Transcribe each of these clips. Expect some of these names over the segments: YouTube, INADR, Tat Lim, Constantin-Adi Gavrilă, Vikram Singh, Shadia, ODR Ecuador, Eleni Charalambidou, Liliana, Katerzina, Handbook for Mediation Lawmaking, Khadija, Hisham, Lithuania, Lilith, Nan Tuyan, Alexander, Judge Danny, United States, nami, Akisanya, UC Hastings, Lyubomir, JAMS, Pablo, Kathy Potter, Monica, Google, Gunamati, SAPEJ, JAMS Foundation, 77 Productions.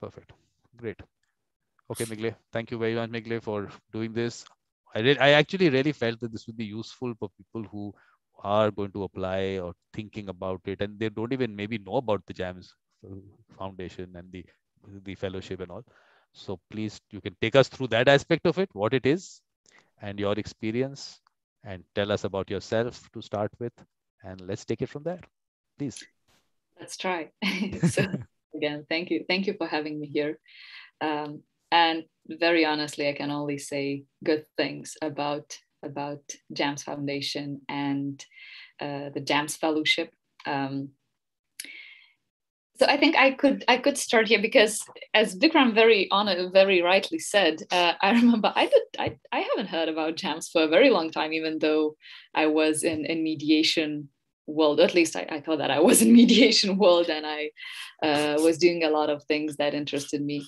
Perfect. Great. Okay, Miglė, thank you very much, Miglė, for doing this. I actually really felt that this would be useful for people who are going to apply or thinking about it, and they don't even maybe know about the JAMS Foundation and the fellowship and all. So please, you can take us through that aspect of it, what it is, and your experience, and tell us about yourself to start with, and let's take it from there, please. Let's try. So, again, thank you. Thank you for having me here. And very honestly, I can only say good things about JAMS Foundation and the JAMS Fellowship. So I think I could start here because, as Vikram very rightly said, I remember I haven't heard about JAMS for a very long time, even though I was in mediation world. At least I thought that I was in mediation world, and I was doing a lot of things that interested me.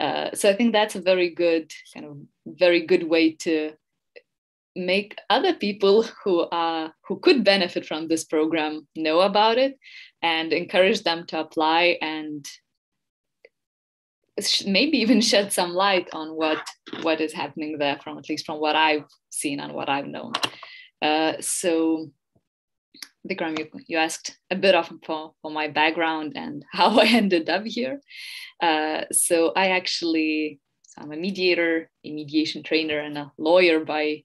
So I think that's a very good way to make other people who could benefit from this program know about it and encourage them to apply, and maybe even shed some light on what is happening there, from at least from what I've seen and what I've known. So Vikram, you asked a bit for my background and how I ended up here. So I'm a mediator, a mediation trainer, and a lawyer by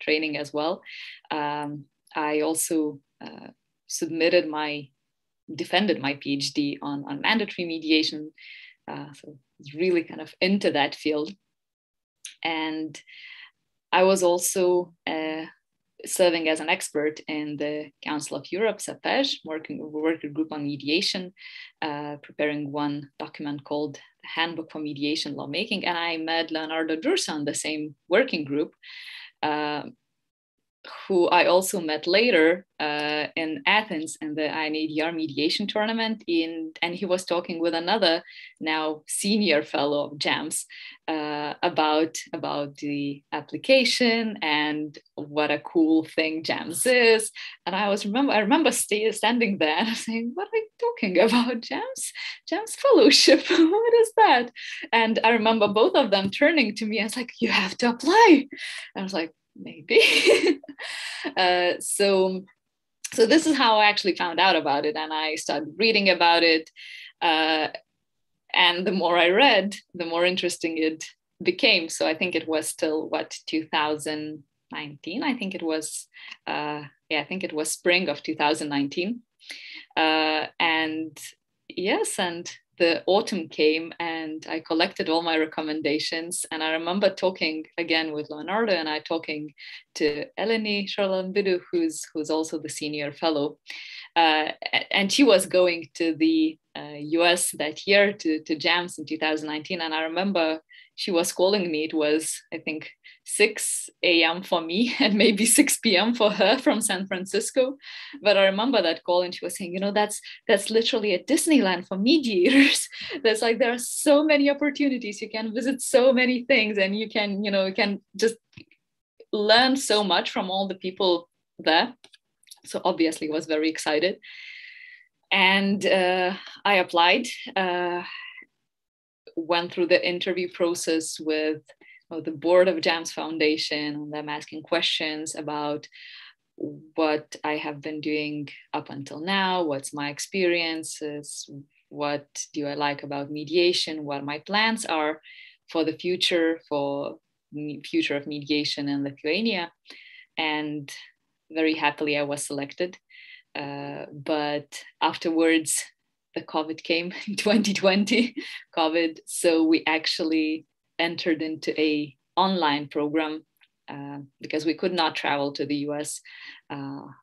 training as well. I also defended my PhD on mandatory mediation. So really kind of into that field. And I was also serving as an expert in the Council of Europe, SAPEJ, working group on mediation, preparing one document called the Handbook for Mediation Lawmaking. And I met Leonardo D'Urso on the same working group, who I also met later in Athens in the INADR mediation tournament, and he was talking with another now senior fellow of JAMS about the application and what a cool thing JAMS is. And I remember standing there and saying, what are you talking about, JAMS? JAMS Fellowship, what is that? And I remember both of them turning to me, I was like, you have to apply. And I was like, maybe. So this is how I actually found out about it, and I started reading about it, and the more I read, the more interesting it became. So I think it was still 2019. I think it was spring of 2019, and yes, and the autumn came and I collected all my recommendations. And I remember talking again with Leonardo, and I talking to Eleni Charalambidou, who's also the senior fellow. And she was going to the US that year to JAMS in 2019. And I remember she was calling me. It was, I think, 6 a.m. for me and maybe 6 p.m. for her from San Francisco. But I remember that call, and she was saying, that's literally a Disneyland for mediators. That's like, there are so many opportunities. You can visit so many things, and you can just learn so much from all the people there. So obviously I was very excited. And I applied, went through the interview process with the board of JAMS Foundation, and them asking questions about what I have been doing up until now, what's my experiences, what do I like about mediation, what my plans are for the future, of mediation in Lithuania. And very happily I was selected. But afterwards, the COVID came in 2020, COVID. So we actually entered into a online program because we could not travel to the US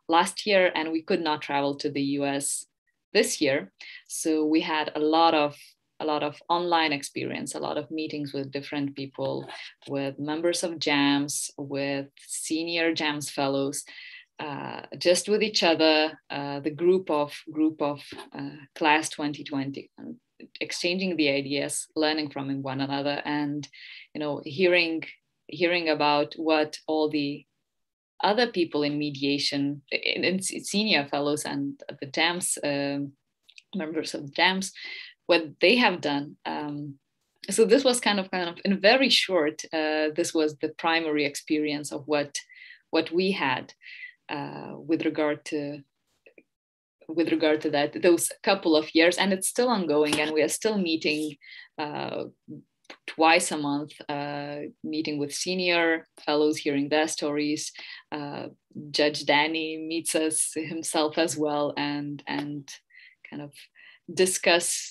last year, and we could not travel to the US this year. So we had a lot of online experience, a lot of meetings with different people, with members of JAMS, with senior JAMS fellows, just with each other, the group of class 2020, exchanging the ideas, learning from one another, and hearing about what all the other people in mediation, in senior fellows and the JAMS members of JAMS, what they have done. So this was kind of in very short, this was the primary experience of what we had with regard to that, those couple of years, and it's still ongoing, and we are still meeting twice a month, meeting with senior fellows, hearing their stories. Judge Danny meets us himself as well, and kind of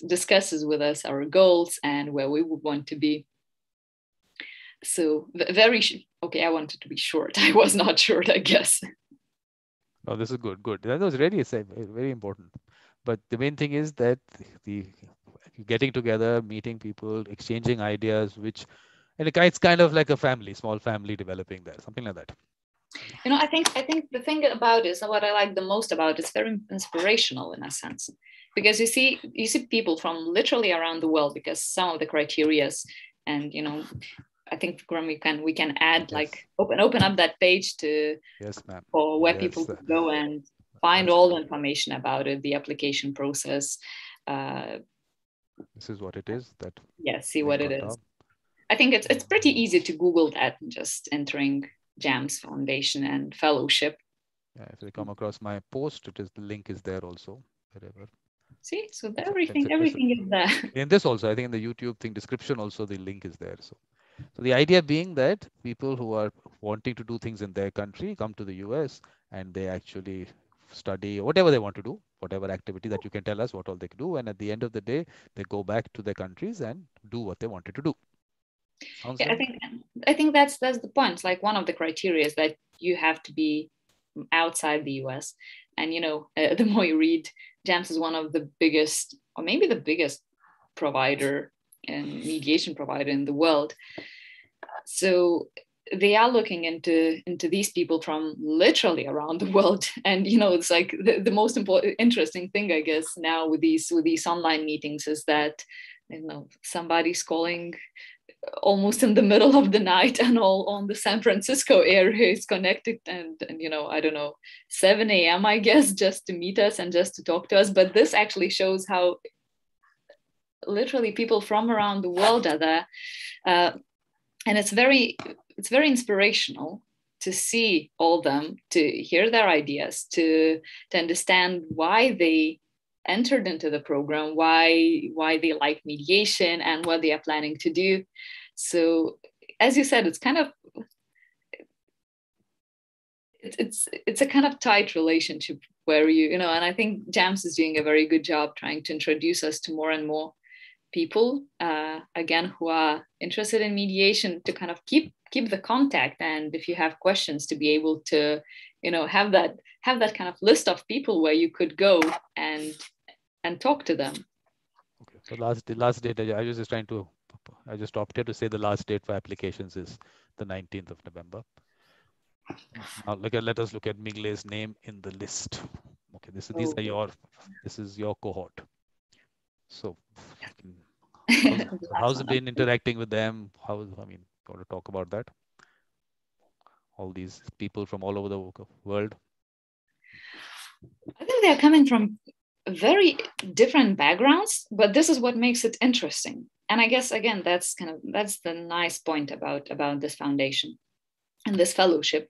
discusses with us our goals and where we would want to be. So okay, I wanted to be short. I was not short, I guess. Oh, this is good. Good. That was really very important. But the main thing is that the getting together, meeting people, exchanging ideas, and it's kind of like a family, small family developing there, something like that. You know, I think the thing about is what I like the most about it's very inspirational in a sense, because you see people from literally around the world, because some of the criterias, and you know, I think we can add like open up that page to for where people could go and find all the information about it, the application process. This is what it is. That see what it is. I think it's pretty easy to Google that, just entering JAMS Foundation and Fellowship. Yeah, if you come across my post, the link is there also. Wherever. See, so everything is there. In this also, I think in the YouTube thing description also the link is there. So the idea being that people who are wanting to do things in their country come to the US and they actually study whatever they want to do, whatever activity that you can tell us what all they can do. And at the end of the day, they go back to their countries and do what they wanted to do. Sounds good. I think that's the point. It's like one of the criteria is that you have to be outside the US. And, you know, the more you read, JAMS is one of the biggest, or maybe the biggest provider and mediation provider in the world. So they are looking into these people from literally around the world. And, you know, it's like the most interesting thing, I guess, now with these online meetings is that, you know, somebody's calling almost in the middle of the night and all on the San Francisco area is connected and you know, I don't know, 7 a.m. I guess, just to meet us and just to talk to us. But this actually shows how literally people from around the world are there. And it's very inspirational to see all them, to hear their ideas, to understand why they entered into the program, why they like mediation and what they are planning to do. So as you said, it's a kind of tight relationship where you know, and I think JAMS is doing a very good job trying to introduce us to more and more people, again, who are interested in mediation, to kind of keep the contact, and if you have questions to be able to, you know, have that kind of list of people where you could go and talk to them. Okay. So the last date, I just stopped here to say the last date for applications is the 19th of November. Now let us look at Migle's name in the list. Okay, this is your cohort. So how's it been interacting with them? Want to talk about that? All these people from all over the world. I think they are coming from very different backgrounds, but this is what makes it interesting. And I guess again, that's the nice point about this foundation and this fellowship,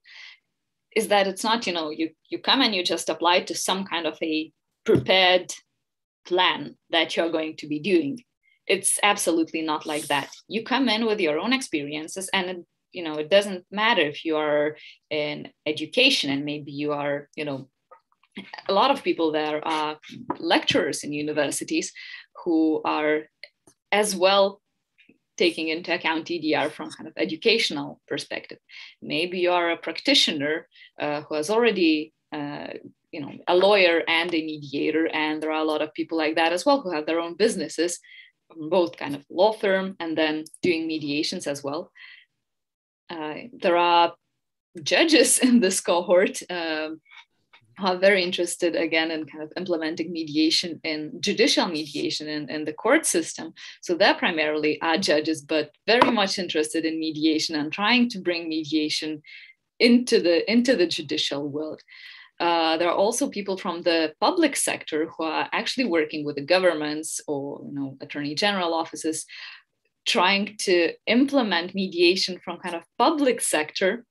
is that it's not, you know, you come and you just apply to some kind of a prepared plan that you're going to be doing. It's absolutely not like that. You come in with your own experiences, and you know, it doesn't matter if you are in education and maybe you are, you know, a lot of people there are lecturers in universities who are as well taking into account EDR from kind of educational perspective. Maybe you are a practitioner who has already, you know, a lawyer and a mediator, and there are a lot of people like that as well who have their own businesses, both kind of law firm and then doing mediations as well. There are judges in this cohort who are very interested again in kind of implementing mediation in judicial mediation in the court system. So they're primarily are judges, but very much interested in mediation and trying to bring mediation into the judicial world. There are also people from the public sector who are actually working with the governments or, you know, attorney general offices, trying to implement mediation from kind of public sector,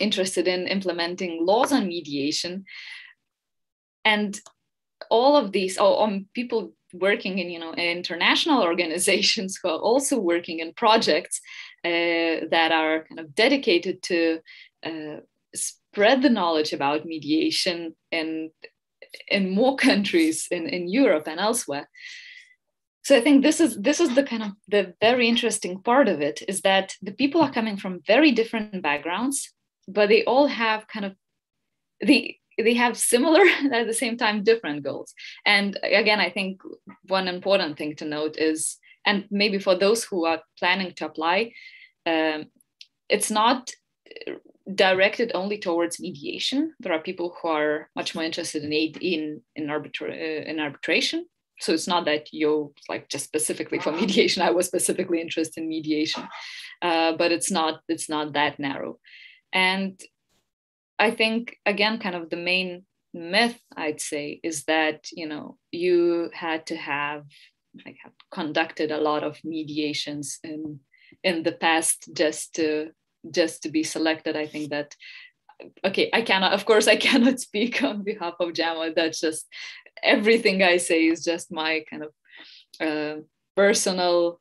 interested in implementing laws on mediation. And all of these, people working in, you know, international organizations who are also working in projects that are kind of dedicated to spread the knowledge about mediation in more countries in Europe and elsewhere. So I think this is the kind of the very interesting part of it, is that the people are coming from very different backgrounds, but they all have kind of they have similar and at the same time different goals. And again, I think one important thing to note is, and maybe for those who are planning to apply, it's not directed only towards mediation. There are people who are much more interested in arbitration. So it's not that you're like just specifically for mediation. I was specifically interested in mediation, but it's not that narrow. And I think, again, kind of the main myth, I'd say, is that, you know, you had to have like conducted a lot of mediations in the past just to be selected. I think that, okay, I cannot speak on behalf of JAMA. That's just, everything I say is just my kind of personal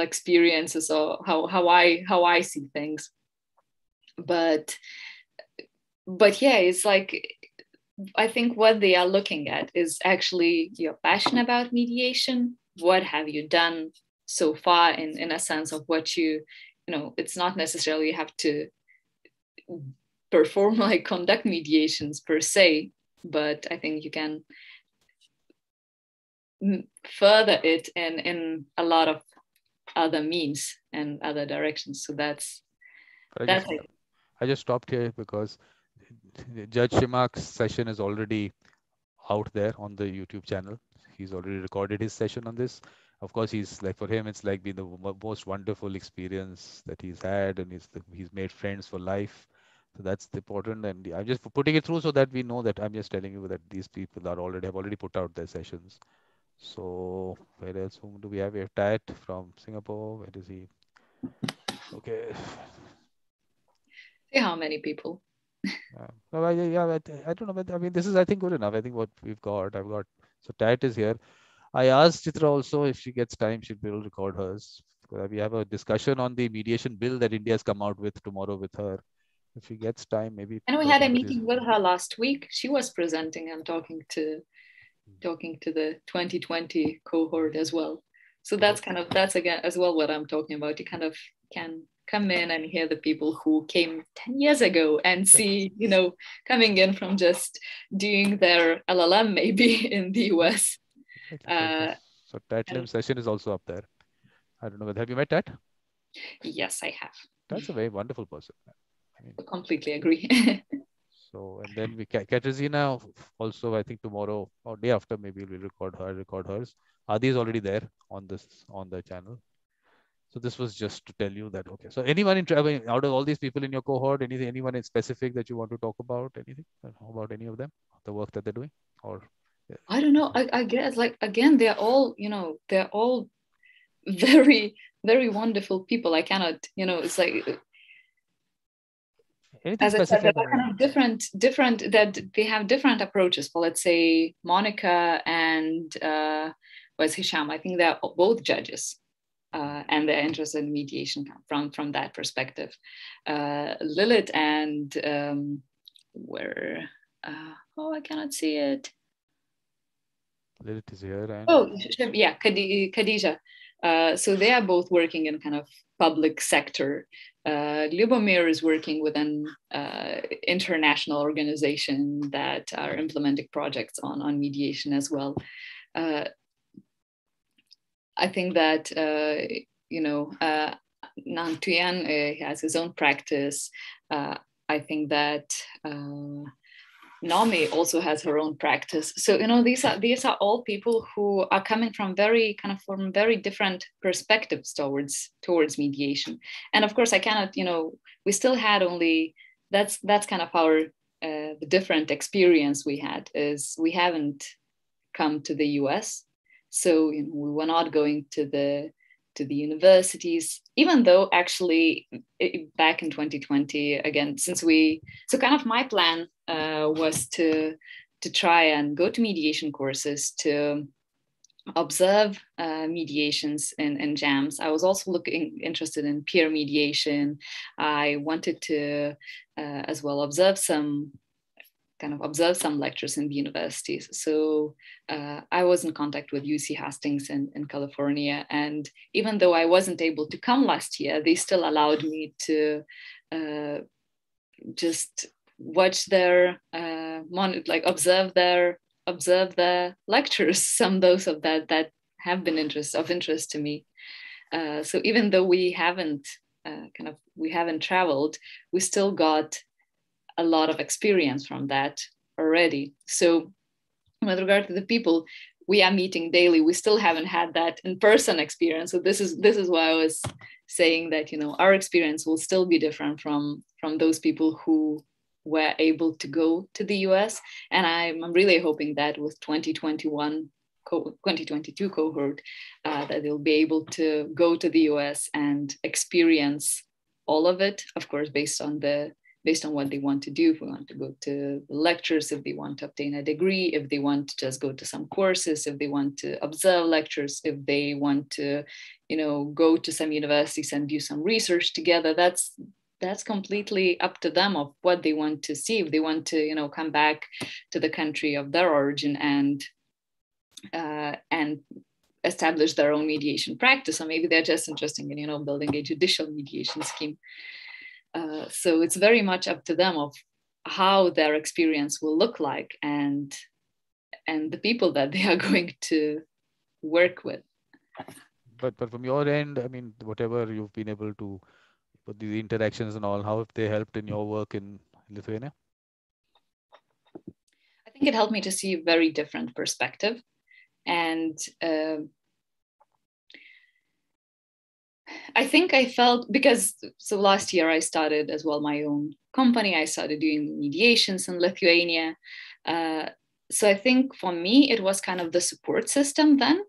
experiences or how I see things. But yeah, it's like, I think what they are looking at is actually your passion about mediation. What have you done so far in a sense of what you know, it's not necessarily you have to perform, like conduct mediations per se, but I think you can further it in a lot of other means and other directions. So that's it. I just stopped here because Judge Shimak's session is already out there on the YouTube channel. He's already recorded his session on this. Of course, he's like, for him, it's like been the most wonderful experience that he's had, and he's made friends for life. So that's important. And I'm just putting it through so that we know that I'm just telling you that these people have already put out their sessions. So where else? Whom do we have? We have Tat from Singapore. Where is he? Okay. See how many people. I don't know. But I mean, this is, I think, good enough. I think what we've got, so Tat is here. I asked Chitra also, if she gets time, she will record hers. We have a discussion on the mediation bill that India has come out with tomorrow with her. If she gets time, maybe. And we had a meeting with her last week. She was presenting and talking to the 2020 cohort as well. So that's kind of, that's again, as well, what I'm talking about. You kind of can come in and hear the people who came 10 years ago and see, you know, coming in from just doing their LLM maybe in the US. So Tat Lim's session is also up there. I don't know whether, have you met Tat? Yes, I have. That's a very wonderful person. I mean, I completely agree. So, and then we, Katerzina also, I think tomorrow or day after, maybe we'll record hers. Adi is already there on the channel. So this was just to tell you that, okay. So anyone out of all these people in your cohort, anyone in specific that you want to talk about, about any of them, the work that they're doing, or? Yeah. I don't know. I guess, like, again, they're all, you know, they're all very, very wonderful people. I cannot, you know, it's like, anything as I said, they're kind of different, that they have different approaches for, let's say, Monica and where's Hisham? I think they're both judges. And they're interested in mediation from that perspective. Lilith and I cannot see it. Lilith is here. And... Oh, yeah, Khadija. So they are both working in kind of public sector. Lyubomir is working with an international organization that are implementing projects on mediation as well. I think that, you know, Nan Tuyan has his own practice. I think that Nami also has her own practice. So, you know, these are all people who are coming from very different perspectives towards mediation. And of course, I cannot, you know, we still had only, that's kind of our the different experience we had is we haven't come to the US, so we were not going to the universities, even though actually back in 2020 again, my plan was to try and go to mediation courses, to observe mediations in JAMS. I was also interested in peer mediation. I wanted to as well observe some lectures in the universities. So I was in contact with UC Hastings in California. And even though I wasn't able to come last year, they still allowed me to just watch their, observe their lectures, those that have been of interest to me. So even though we haven't traveled, we still got a lot of experience from that already. So with regard to the people we are meeting daily, we still haven't had that in-person experience. So this is why I was saying that our experience will still be different from those people who were able to go to the US. And I'm really hoping that with 2022 cohort, that they'll be able to go to the US and experience all of it, of course, based on what they want to do. If we want to go to lectures, if they want to obtain a degree, if they want to just go to some courses, if they want to observe lectures, if they want to, go to some universities and do some research together, that's completely up to them of what they want to see. If they want to, come back to the country of their origin and establish their own mediation practice, or maybe they're just interested in, building a judicial mediation scheme. So it's very much up to them of how their experience will look like and the people that they are going to work with. But from your end, I mean, whatever you've been able to. But the interactions and all, how have they helped in your work in Lithuania? I think it helped me to see a very different perspective. And I think I felt, because last year I started as well my own company. I started doing mediations in Lithuania. So I think for me, it was kind of the support system then.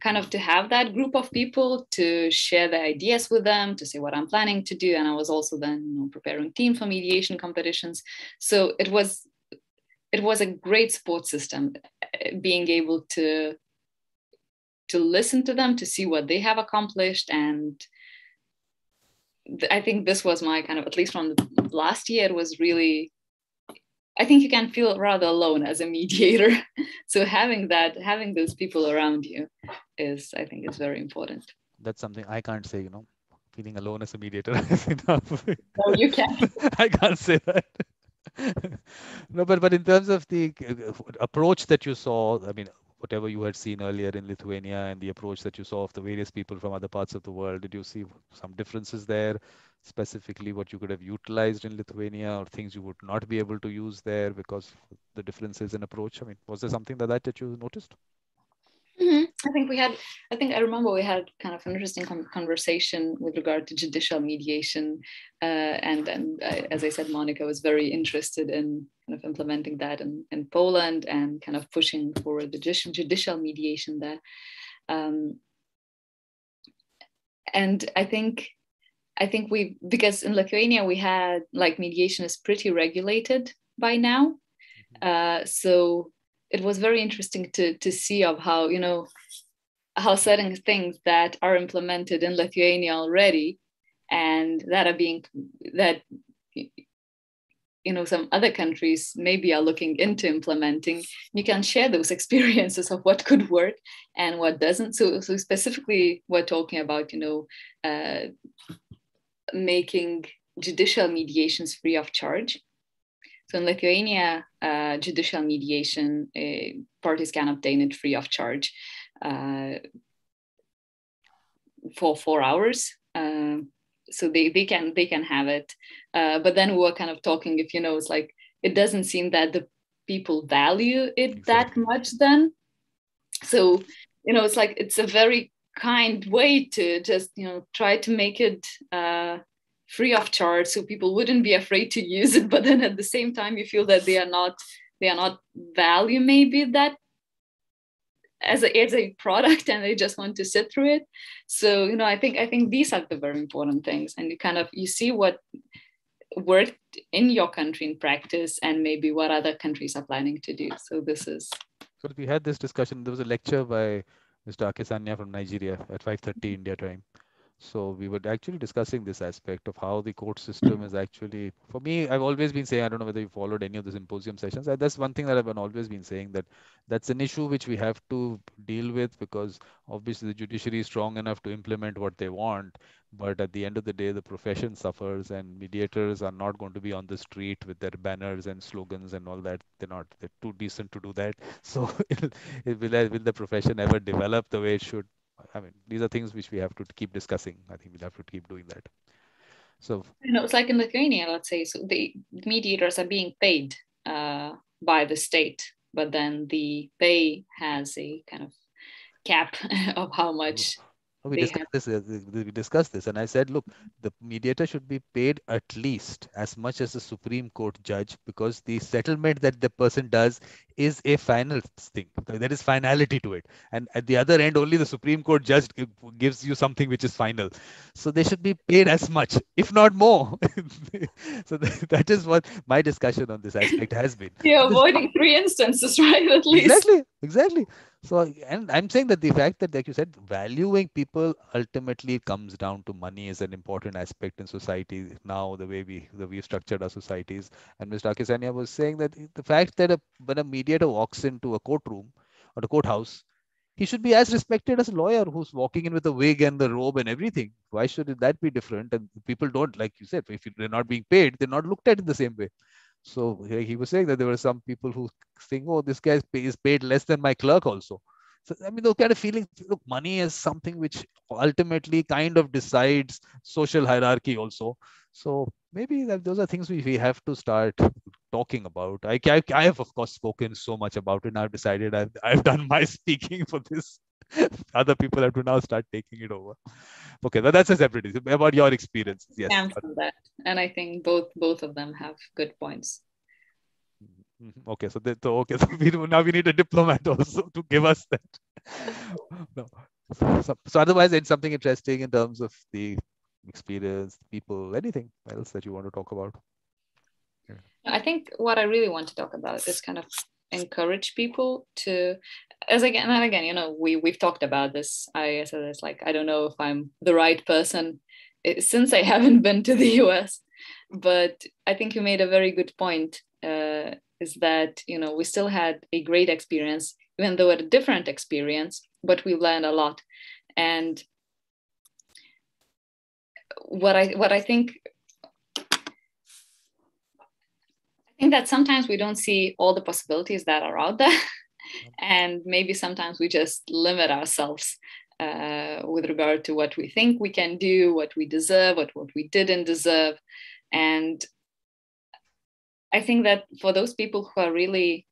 Kind of to have that group of people to share the ideas with them, to say what I'm planning to do. And I was also then preparing team for mediation competitions. So it was a great support system, being able to listen to them, to see what they have accomplished. And I think this was my kind of, at least from the last year, it was really, I think you can feel rather alone as a mediator. So having those people around you is very important. That's something I can't say, feeling alone as a mediator. No, you can't. I can't say that. No, but in terms of the approach that you saw, I mean, whatever you had seen earlier in Lithuania and the approach that you saw of the various people from other parts of the world, did you see some differences there? Specifically what you could have utilized in Lithuania or things you would not be able to use there because of the differences in approach? I mean, was there something like that you noticed? Mm-hmm. I remember we had kind of an interesting conversation with regard to judicial mediation. And as I said, Monica was very interested in kind of implementing that in Poland and kind of pushing forward the judicial mediation there. And I think because in Lithuania we had, like, mediation is pretty regulated by now. So it was very interesting to see of how, how certain things that are implemented in Lithuania already and that some other countries maybe are looking into implementing, you can share those experiences of what could work and what doesn't. So specifically we're talking about, making judicial mediations free of charge. So in Lithuania, judicial mediation, parties can obtain it free of charge for 4 hours. So they can have it. But then we were kind of talking, if it's like, it doesn't seem that the people value it exactly that much then. So, it's like, it's a very kind way to just try to make it free of charge, so people wouldn't be afraid to use it. But then at the same time, you feel that they are not value maybe that as a product, and they just want to sit through it. So I think these are the very important things, and you see what worked in your country in practice, and maybe what other countries are planning to do. So this is. So we had this discussion. There was a lecture by Mr. Akisanya from Nigeria at 5:30 India time. So we were actually discussing this aspect of how the court system is actually, for me, I've always been saying, I don't know whether you followed any of the symposium sessions. That's one thing that I've always been saying, that that's an issue which we have to deal with, because obviously the judiciary is strong enough to implement what they want. But at the end of the day, the profession suffers, and mediators are not going to be on the street with their banners and slogans and all that. They're too decent to do that. So will the profession ever develop the way it should? I mean, these are things which we have to keep discussing. I think we'll have to keep doing that. So, it's like in Lithuania, let's say, so the mediators are being paid by the state, but then the pay has a kind of cap of how much. We discussed this, and I said, look, the mediator should be paid at least as much as the Supreme Court judge, because the settlement that the person does is a final thing. There is finality to it. And at the other end, only the Supreme Court judge gives you something which is final. So they should be paid as much, if not more. So that is what my discussion on this aspect has been. You're avoiding three instances, right? At least. Exactly. So, and I'm saying that the fact that, like you said, valuing people ultimately comes down to money is an important aspect in society now, the way we've structured our societies. And Mr. Akisanya was saying that the fact that when a mediator walks into a courtroom or a courthouse, he should be as respected as a lawyer who's walking in with a wig and the robe and everything. Why should that be different? And people don't, like you said, if they're not being paid, they're not looked at in the same way. So he was saying that there were some people who think, oh, this guy is paid less than my clerk also. So, I mean, those kind of feelings, look, money is something which ultimately kind of decides social hierarchy also. So maybe those are things we have to start talking about. I have, of course, spoken so much about it. And I've decided I've done my speaking for this. Other people have to now start taking it over. Okay, that's a separate issue about your experience. Yes, that. And I think both of them have good points. Okay, so now we need a diplomat also to give us that. No. So otherwise, it's something interesting in terms of the experience, people, anything else that you want to talk about? Yeah. I think what I really want to talk about is kind of encourage people to, as again, we've talked about this. I said it's like, I don't know if I'm the right person since I haven't been to the US, but I think you made a very good point, is that, we still had a great experience, even though it was a different experience, but we learned a lot. And what I think that sometimes we don't see all the possibilities that are out there. And maybe sometimes we just limit ourselves with regard to what we think we can do, what we deserve, what we didn't deserve. And I think that for those people who are really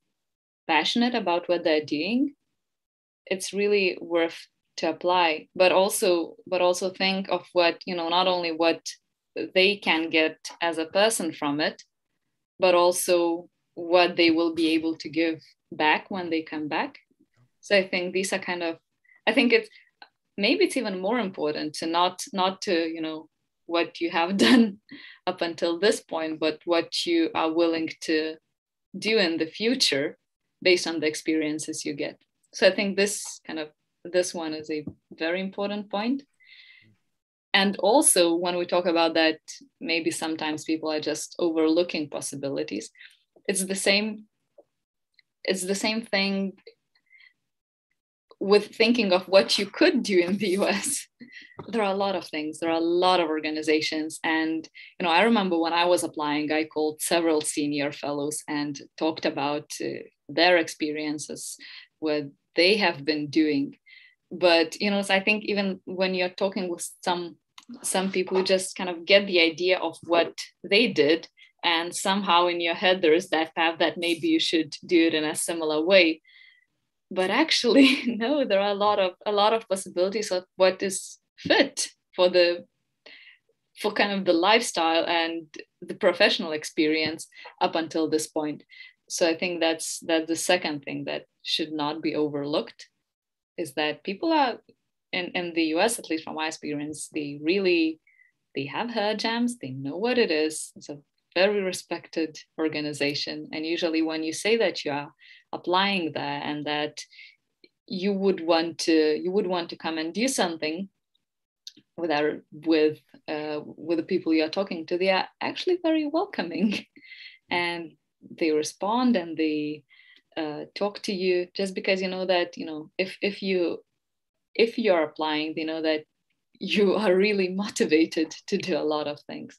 passionate about what they're doing, it's really worth to apply, but also think of what, not only what they can get as a person from it, but also what they will be able to give back when they come back. So I think these are it's even more important to not to what you have done up until this point, but what you are willing to do in the future based on the experiences you get. So I think this one is a very important point. And also when we talk about that, maybe sometimes people are just overlooking possibilities. It's the same thing with thinking of what you could do in the US. There are a lot of things. There are a lot of organizations. And, I remember when I was applying, I called several senior fellows and talked about their experiences, what they have been doing. But, so I think even when you're talking with some people who just kind of get the idea of what they did, and somehow in your head, there is that path that maybe you should do it in a similar way. But actually, no, there are a lot of possibilities of what is fit for the for kind of the lifestyle and the professional experience up until this point. So I think that's the second thing that should not be overlooked, is that people are in the US, at least from my experience, they have heard JAMS, they know what it is. It's a very respected organization. And usually when you say that you are applying there and that you would want to come and do something with the people you're talking to, they are actually very welcoming and they respond and they talk to you, just because you know that, you know, if you're applying, they know that you are really motivated to do a lot of things.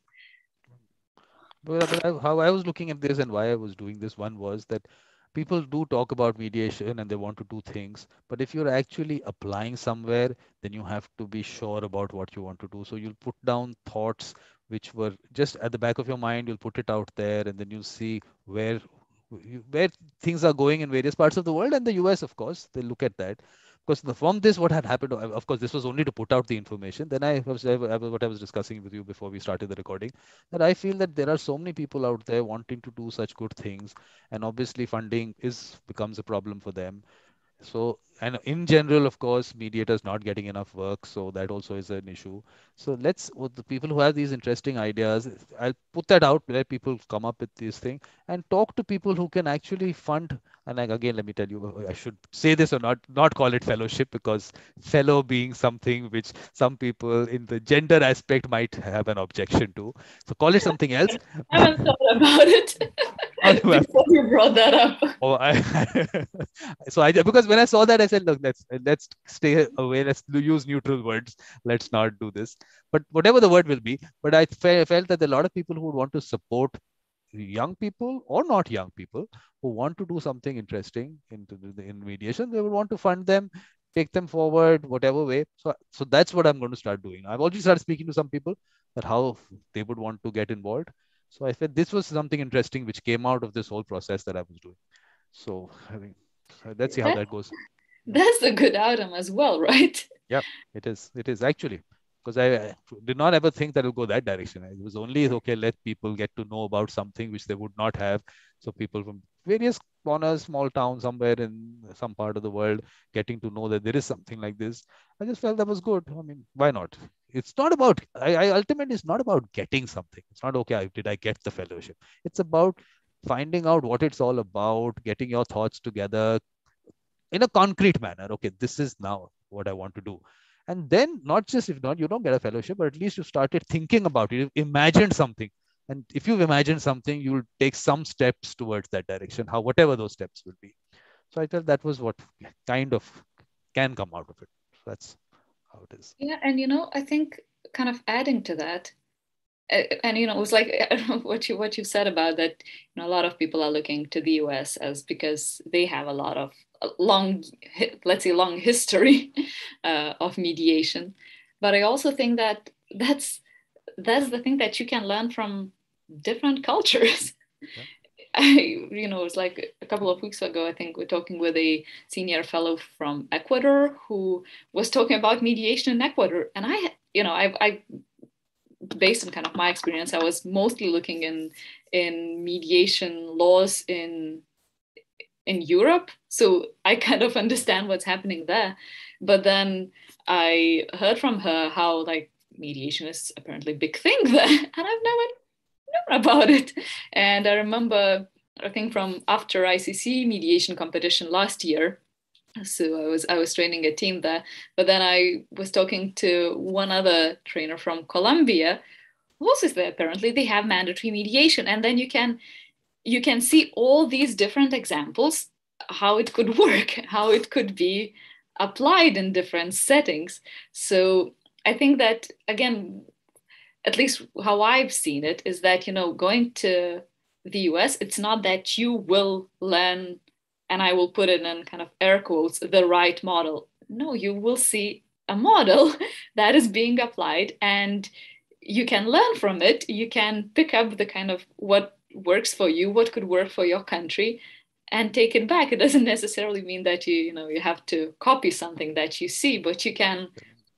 But how I was looking at this and why I was doing this one was that people do talk about mediation and they want to do things, but if you're actually applying somewhere, then you have to be sure about what you want to do. So you'll put down thoughts which were just at the back of your mind, you'll put it out there, and then you'll see where things are going in various parts of the world. And the US, of course, they look at that. Because from this, what had happened, of course, this was only to put out the information. Then what I was discussing with you before we started the recording, that I feel that there are so many people out there wanting to do such good things. And obviously funding becomes a problem for them. So, and in general, of course, mediators not getting enough work. So that also is an issue. So the people who have these interesting ideas, I'll put that out, let people come up with this thing and talk to people who can actually fund. And like, again, let me tell you, I should say this or not call it fellowship, because fellow being something which some people in the gender aspect might have an objection to. So call it something else. I haven't thought about it. Before you brought that up. Because when I saw that, I said, look, let's stay away. Let's use neutral words. Let's not do this. But whatever the word will be. But I felt that a lot of people who would want to support young people or not young people who want to do something interesting in mediation, they would want to fund them, take them forward, whatever way. So that's what I'm going to start doing. I've already started speaking to some people that how they would want to get involved. So I said this was something interesting which came out of this whole process that I was doing. So I mean, let's see how that goes. That's a good outcome as well, right? Yeah, it is actually, because I did not ever think that it would go that direction. It was only, okay, let people get to know about something which they would not have. So people from various corners, small towns, somewhere in some part of the world, getting to know that there is something like this. I just felt that was good. I mean, why not? It's not about, I ultimately, it's not about getting something. It's not, okay, did I get the fellowship? It's about finding out what it's all about, getting your thoughts together in a concrete manner. Okay, this is now what I want to do. And then not just, if not, you don't get a fellowship, but at least you started thinking about it. You imagined something. And if you've imagined something, you'll take some steps towards that direction, whatever those steps will be. So I felt that was what kind of can come out of it. That's how it is. Yeah. And, you know, I think kind of adding to that, and, you know, it was like what you said about that, you know, a lot of people are looking to the US as because they have a lot of long history of mediation. But I also think that that's the thing that you can learn from different cultures. Yeah. You know, it's like a couple of weeks ago, I think we're talking with a senior fellow from Ecuador who was talking about mediation in Ecuador. And I based on kind of my experience, I was mostly looking in mediation laws in Europe. So I kind of understand what's happening there. But then I heard from her how like mediation is apparently a big thing there. And I've never known about it. And I remember, I think from after ICC mediation competition last year, so I was training a team there, but then I was talking to one other trainer from Colombia, who also is there. Apparently they have mandatory mediation, and then you can see all these different examples, how it could work, how it could be applied in different settings. So I think that, again, at least how I've seen it is that, you know, going to the US, it's not that you will learn, and I will put it in kind of air quotes, the right model. No, you will see a model that is being applied and you can learn from it. You can pick up the kind of what works for you, what could work for your country, and take it back. It doesn't necessarily mean that you have to copy something that you see, but you can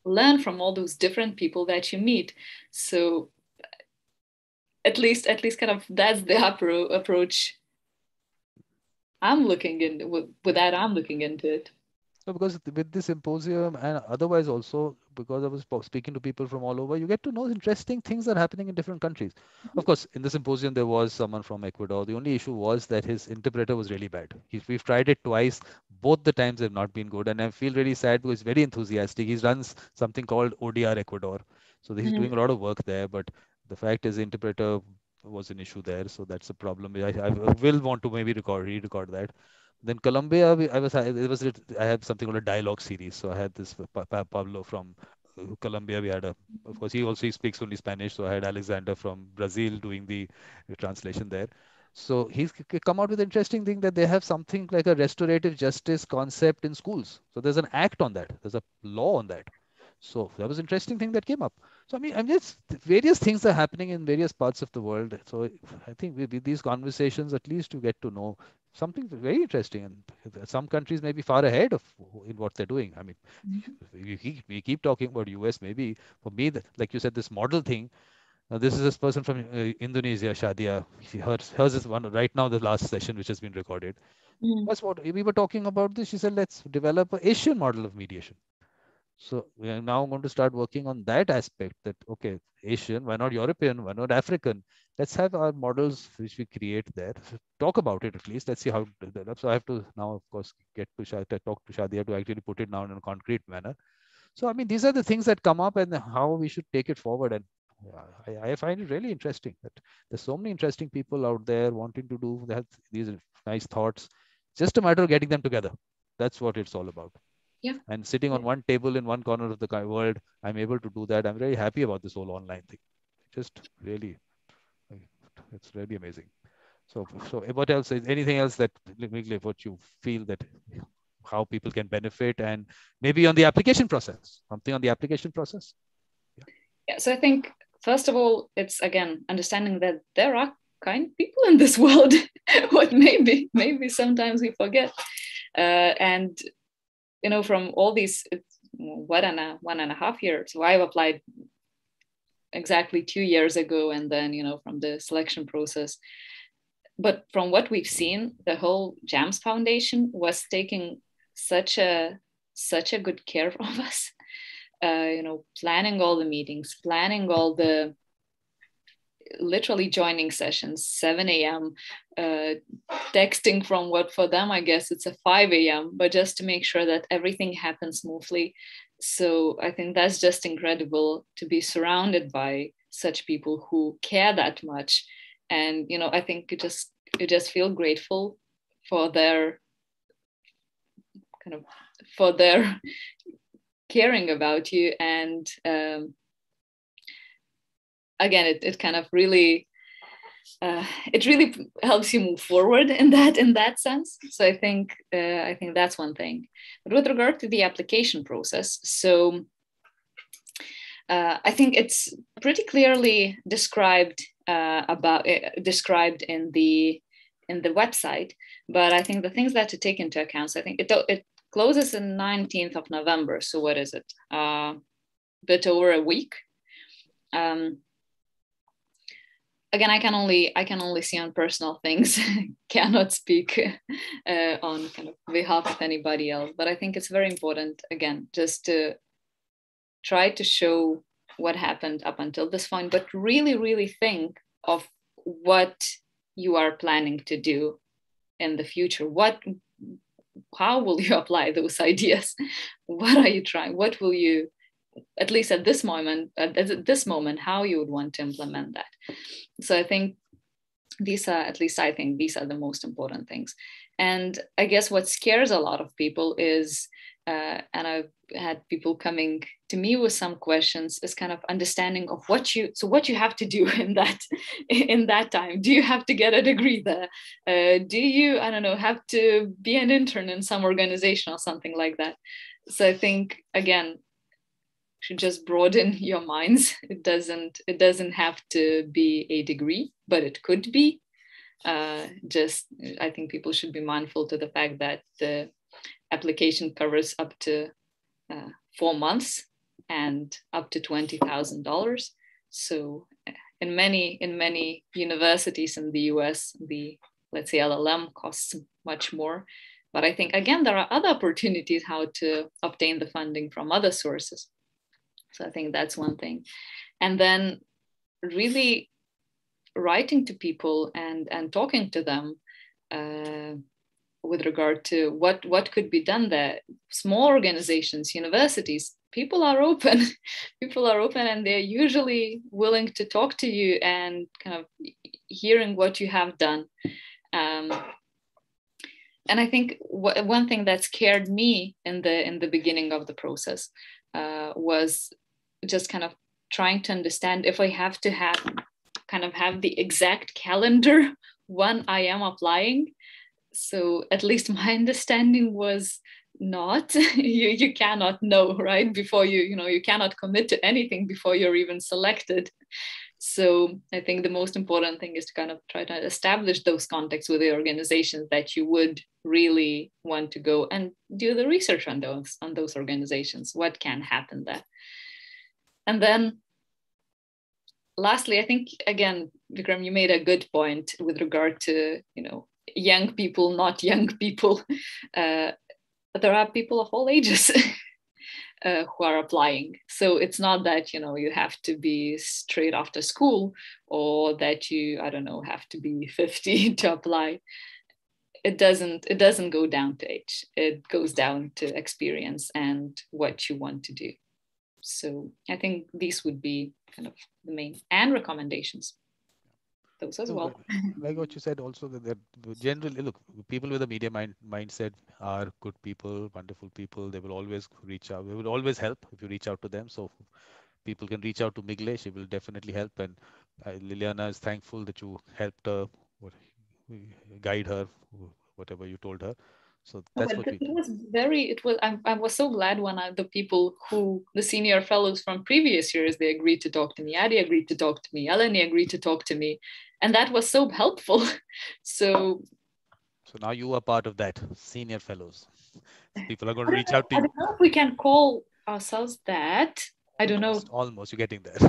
learn from all those different people that you meet. So at least kind of that's the approach I'm looking in with that I'm looking into it. So because with this symposium and otherwise also, because I was speaking to people from all over, you get to know interesting things that are happening in different countries. Mm-hmm. Of course, in the symposium, there was someone from Ecuador. The only issue was that his interpreter was really bad. We've tried it twice. Both the times have not been good. And I feel really sad because he's very enthusiastic. He runs something called ODR Ecuador. So he's doing a lot of work there. But the fact is the interpreter was an issue there. So that's a problem. I will want to maybe re-record that. Then Colombia, I had something called a dialogue series. So I had this Pablo from Colombia. We had of course, he speaks only Spanish. So I had Alexander from Brazil doing the translation there. So he's come out with an interesting thing that they have something like a restorative justice concept in schools. So there's an act on that. There's a law on that. So that was an interesting thing that came up. So I mean, various things are happening in various parts of the world. So I think with these conversations, at least you get to know something very interesting, and some countries may be far ahead of in what they're doing. I mean, we keep talking about US. Maybe for me, like you said, this model thing. Now, this is this person from Indonesia, Shadia. Hers is one right now. The last session which has been recorded. That's what we were talking about. This, she said, let's develop an Asian model of mediation. So we are now going to start working on that aspect. That okay, Asian, why not European, why not African? Let's have our models which we create there. Talk about it at least. Let's see how it develops. So I have to now, of course, talk to Shadia to actually put it down in a concrete manner. So I mean, these are the things that come up and how we should take it forward. And I find it really interesting that there's so many interesting people out there wanting to do that. These nice thoughts. Just a matter of getting them together. That's what it's all about. Yeah. And sitting on one table in one corner of the world, I'm able to do that. I'm very happy about this whole online thing. Just really, it's really amazing. So what else? Is anything else that, Miglė, what you feel that how people can benefit, and maybe on the application process, something on the application process? Yeah. So I think, first of all, it's again, understanding that there are kind people in this world, what maybe sometimes we forget. And you know, from all these, it's one and a half years. So I've applied exactly 2 years ago, and then, you know, from the selection process. But from what we've seen, the whole JAMS Foundation was taking such a good care of us, you know, planning all the meetings, planning all the literally joining sessions, 7 a.m., texting from what for them, I guess it's a 5 a.m., but just to make sure that everything happens smoothly. So I think that's just incredible to be surrounded by such people who care that much. And, you know, I think you just feel grateful for their caring about you. And, again, it kind of really, it really helps you move forward in that sense. So I think that's one thing. But with regard to the application process, so I think it's pretty clearly described described in the website. But I think the things that to take into account. So I think it closes on 19th of November. So what is it? Bit over a week. Again, I can only see on personal things, cannot speak on kind of behalf of anybody else. But I think it's very important, again, just to try to show what happened up until this point, but really, really think of what you are planning to do in the future. How will you apply those ideas? What are you trying? What will you, at least at this moment, how you would want to implement that. So I think these are the most important things. And I guess what scares a lot of people is, and I've had people coming to me with some questions, is kind of understanding of what you have to do in that time. Do you have to get a degree there? Do you, I don't know, have to be an intern in some organization or something like that? So I think, again, should just broaden your minds. It doesn't have to be a degree, but it could be. I think people should be mindful to the fact that the application covers up to 4 months and up to $20,000. So in many universities in the US, the, let's say, LLM costs much more. But I think, again, there are other opportunities how to obtain the funding from other sources. So I think that's one thing. And then really writing to people and talking to them with regard to what could be done there. Small organizations, universities, people are open. People are open and they're usually willing to talk to you and kind of hearing what you have done. And I think one thing that scared me in the beginning of the process was just kind of trying to understand if I have to have the exact calendar when I am applying. So at least my understanding was not, you cannot know, right? Before you cannot commit to anything before you're even selected. So I think the most important thing is to kind of try to establish those contacts with the organizations that you would really want to go and do the research on those organizations, what can happen there. And then lastly, I think, again, Vikram, you made a good point with regard to, young people, not young people. There are people of all ages. Who are applying. So it's not that, you have to be straight after school or that you, I don't know, have to be 50 to apply. It doesn't go down to age. It goes down to experience and what you want to do. So I think these would be kind of the main and recommendations. Those as well. Like what you said also, that generally, look, people with a media mindset are good people, wonderful people. They will always reach out. They will always help if you reach out to them. So people can reach out to Miglė. She will definitely help. And Liliana is thankful that you helped her, guide her, whatever you told her. So that's what we... I was so glad when the senior fellows from previous years, they agreed to talk to me. Adi agreed to talk to me. Eleni agreed to talk to me. And that was so helpful. So now you are part of that, senior fellows. People are going to reach out to you. I don't know if we can call ourselves that. I don't know. Almost, you're getting there.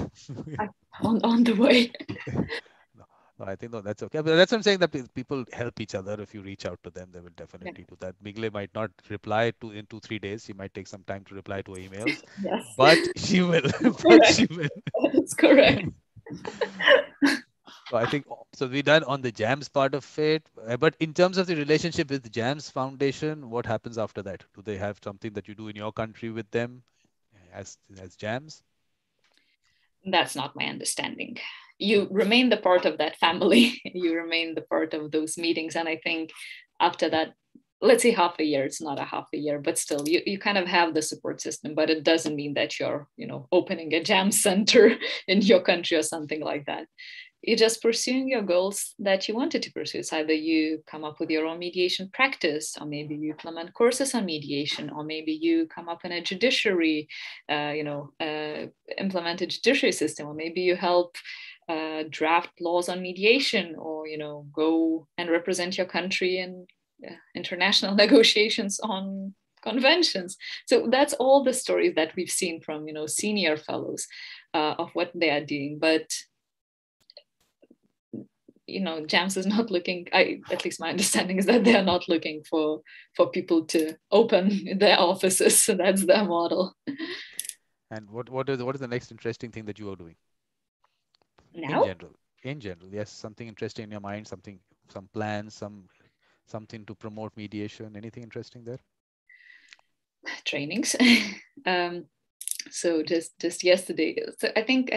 on the way. I think no, that's okay. But that's what I'm saying, that people help each other. If you reach out to them, they will definitely do that. Miglė might not reply in 2-3 days. She might take some time to reply to emails, yes. But she will. That's correct. So I think so. We're done on the JAMS part of it. But in terms of the relationship with the JAMS Foundation, what happens after that? Do they have something that you do in your country with them as JAMS? That's not my understanding. You remain the part of that family. You remain the part of those meetings. And I think after that, let's say half a year, it's not a half a year, but still you kind of have the support system, but it doesn't mean that you're, opening a JAMS center in your country or something like that. You're just pursuing your goals that you wanted to pursue. It's either you come up with your own mediation practice, or maybe you implement courses on mediation, or maybe you come up in a judiciary, implement a judiciary system, or maybe you help draft laws on mediation, or go and represent your country in international negotiations on conventions. So that's all the stories that we've seen from senior fellows of what they are doing. But JAMS is not looking. At least my understanding is that they are not looking for people to open their offices. So that's their model. And what is the next interesting thing that you are doing? Now? In general, yes, something interesting in your mind, some plans, something to promote mediation. Anything interesting there? Trainings. So just yesterday, so I think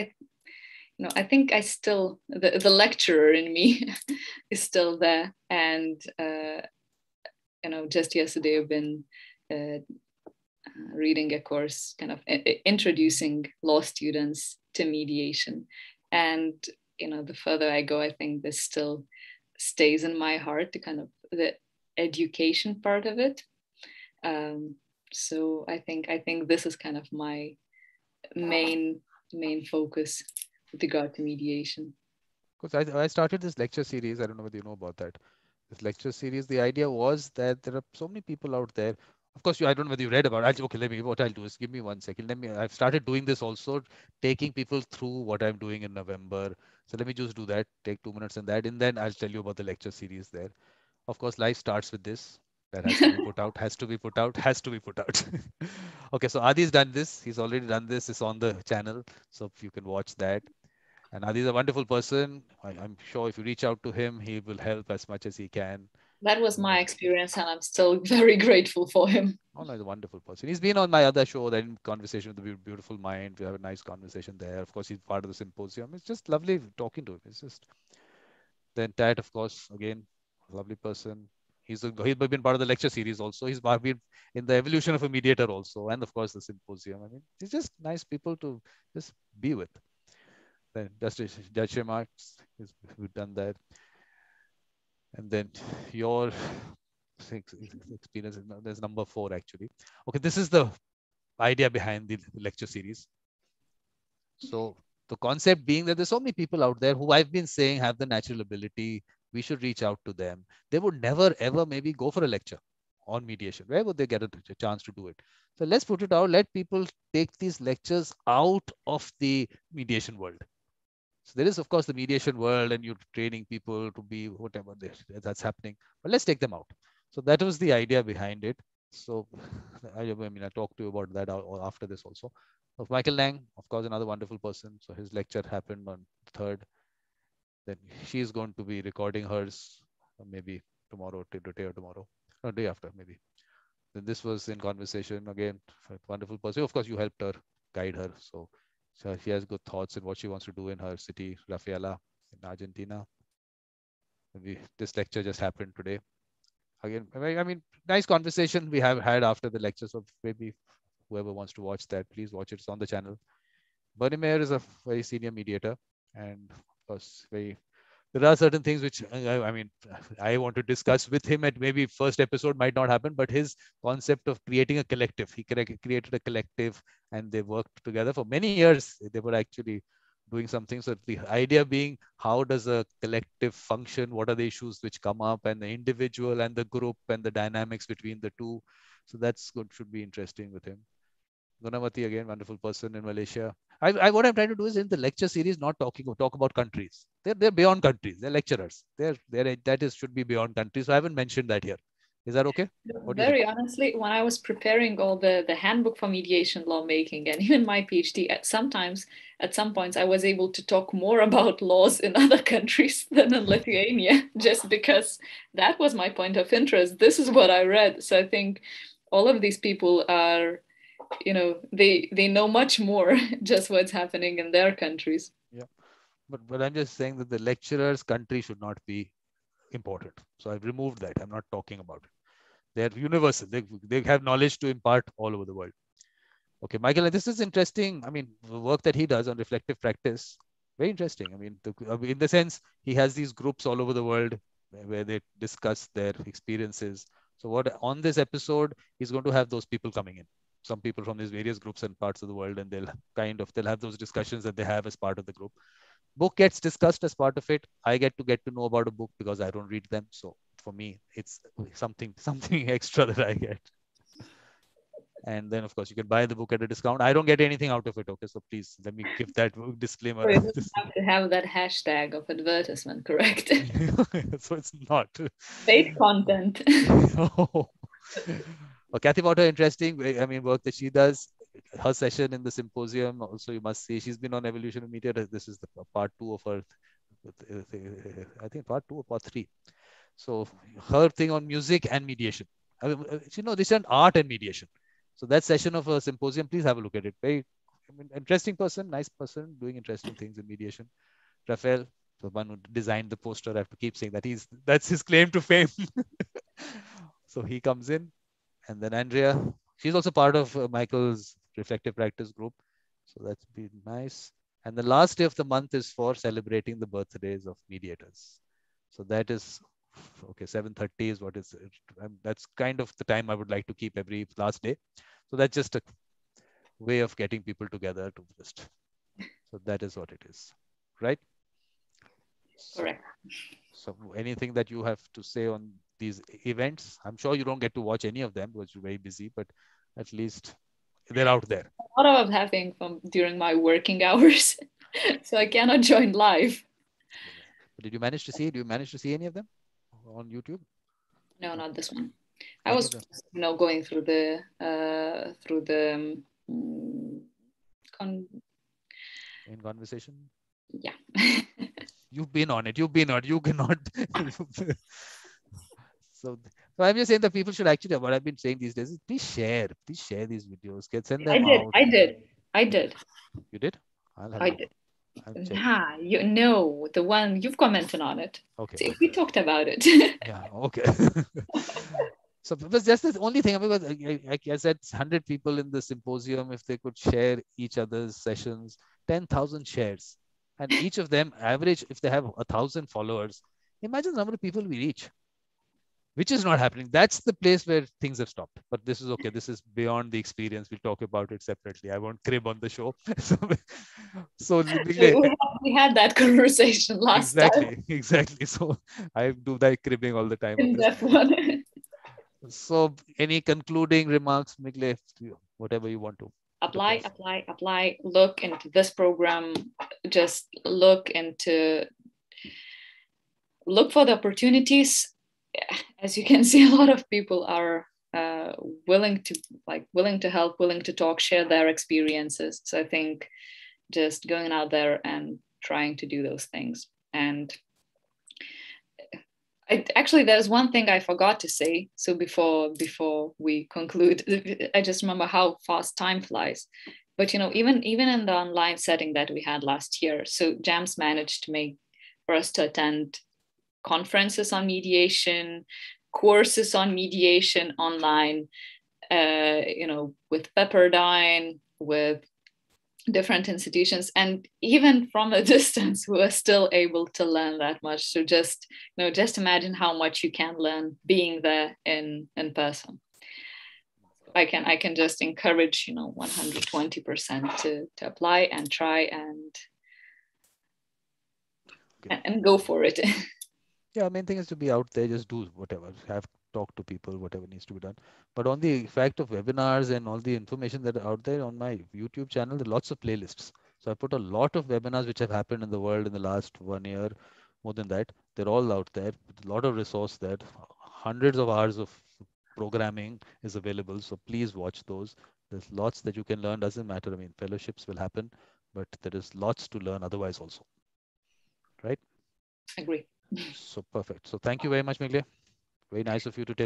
I still the lecturer in me is still there, and just yesterday I've been reading a course kind of introducing law students to mediation. And, the further I go, I think this still stays in my heart, the kind of the education part of it. So I think this is kind of my main focus with regard to mediation. Because I started this lecture series. I don't know whether you know about that. This lecture series, the idea was that there are so many people out there Of course, I don't know whether you read about it. Okay, what I'll do is give me 1 second. I've started doing this also, taking people through what I'm doing in November. So let me just do that, take 2 minutes and that, and then I'll tell you about the lecture series there. Of course, life starts with this. That has to be put out, has to be put out, has to be put out. Okay, so Adi's done this. He's already done this. It's on the channel. So if you can watch that. And Adi's a wonderful person. I'm sure if you reach out to him, he will help as much as he can. That was my experience, and I'm still very grateful for him. Oh, no, he's a wonderful person. He's been on my other show, then Conversation with the Beautiful Mind. We have a nice conversation there. Of course, he's part of the symposium. It's just lovely talking to him. It's just then Tat, of course, again, lovely person. He's been part of the lecture series also. He's been in the evolution of a mediator also, and of course the symposium. I mean, it's just nice people to just be with. Then Judge Remarks, we've done that. And then your experience, there's number 4 actually. Okay, this is the idea behind the lecture series. So the concept being that there's so many people out there who I've been saying have the natural ability, we should reach out to them. They would never ever maybe go for a lecture on mediation. Where would they get a chance to do it? So let's put it out, let people take these lectures out of the mediation world. So there is, of course, the mediation world and you're training people to be whatever that's happening, but let's take them out. So that was the idea behind it. So I mean, I talked to you about that after this also. Of Michael Lang, of course, another wonderful person. So his lecture happened on 3rd. Then she's going to be recording hers maybe tomorrow, today or tomorrow, or day after maybe. Then this was in conversation again, wonderful person. Of course, you helped her, guide her. So she has good thoughts in what she wants to do in her city, Rafaela, in Argentina. This lecture just happened today. Again, I mean, nice conversation we have had after the lecture. So maybe whoever wants to watch that, please watch it. It's on the channel. Bernie Mayer is a very senior mediator. And of course, there are certain things which, I mean, I want to discuss with him at maybe first episode might not happen, but his concept of creating a collective, he created a collective and they worked together for many years. They were actually doing something. So the idea being, how does a collective function? What are the issues which come up and the individual and the group and the dynamics between the two? So that's good, should be interesting with him. Gunamati, again, wonderful person in Malaysia. What I'm trying to do is in the lecture series, not talk about countries. They're beyond countries. They're lecturers. That should be beyond countries. So I haven't mentioned that here. Is that okay? Very honestly, when I was preparing all the handbook for mediation lawmaking and even my PhD, at some points, I was able to talk more about laws in other countries than in Lithuania, just because that was my point of interest. This is what I read. So I think all of these people are, you know, they know much more just what's happening in their countries. Yeah, but I'm just saying that the lecturer's country should not be important. So I've removed that. I'm not talking about it. They're universal. They have knowledge to impart all over the world. Okay, Michael, this is interesting. I mean, the work that he does on reflective practice, very interesting. I mean, in the sense, he has these groups all over the world where they discuss their experiences. So on this episode, he's going to have those people coming in. Some people from these various groups and parts of the world, and they'll have those discussions that they have as part of the group. Book gets discussed as part of it. I get to know about a book because I don't read them. So for me, it's something extra that I get. And then of course you can buy the book at a discount. I don't get anything out of it. Okay, so please let me give that disclaimer. You have to have that hashtag of advertisement, correct? So it's not paid content. Oh. Kathy Potter, interesting. I mean, work that she does, her session in the symposium also, you must see. She's been on evolution of mediators. This is the part 2 of her, I think part 2 or part 3. So her thing on music and mediation. I mean, you know, recent art and mediation. So that session of her symposium, please have a look at it. Very interesting person, nice person, doing interesting things in mediation. Raphael, the one who designed the poster, I have to keep saying that. That's his claim to fame. So he comes in. And then Andrea, she's also part of Michael's reflective practice group. So that's been nice. And the last day of the month is for celebrating the birthdays of mediators. So that is, okay, 7:30 is what is it. That's kind of the time I would like to keep every last day. So that's just a way of getting people together to just, so that is what it is, right? Correct. So anything that you have to say on these events. I'm sure you don't get to watch any of them because you're very busy, but at least they're out there. What I'm having from during my working hours, so I cannot join live. Did you manage to see? Do you manage to see any of them on YouTube? No, not this one. I was, you know, going through the in conversation. Yeah. You've been on it. You've been on it. You cannot. So I'm just saying that people should actually, what I've been saying these days is please share these videos. Get send them out. I did. You did? I did. Nah, you know, the one you've commented on it. Okay. See, we talked about it. Yeah, okay. So it was just the only thing, because I said 100 people in the symposium, if they could share each other's sessions, 10,000 shares. And each of them average, if they have 1,000 followers, imagine the number of people we reach, which is not happening. That's the place where things have stopped. But this is okay. This is beyond the experience. We'll talk about it separately. I won't crib on the show. So we had that conversation last time. Exactly. So I do that cribbing all the time. In that one. So any concluding remarks, Miglė, whatever you want to. Apply, look into this program, just look for the opportunities. As you can see, a lot of people are willing to help, willing to talk, share their experiences. So I think just going out there and trying to do those things. And actually, there's one thing I forgot to say. So before we conclude, I just remember how fast time flies. But you know, even in the online setting that we had last year, so JAMS managed to make for us to attend conferences on mediation, courses on mediation online, you know, with Pepperdine, with different institutions, and even from a distance, we were still able to learn that much. So just, you know, just imagine how much you can learn being there in person. I can just encourage, you know, 120% to apply and try and go for it. Yeah, main thing is to be out there, just do whatever, talk to people, whatever needs to be done. But on the fact of webinars and all the information that are out there on my YouTube channel, there are lots of playlists. So I put a lot of webinars which have happened in the world in the last 1 year, more than that. They're all out there, a lot of resource there. Hundreds of hours of programming is available. So please watch those. There's lots that you can learn. Doesn't matter. I mean, fellowships will happen, but there is lots to learn otherwise also. Right? Agree. So perfect. So thank you very much, Miglė. Very nice of you to take.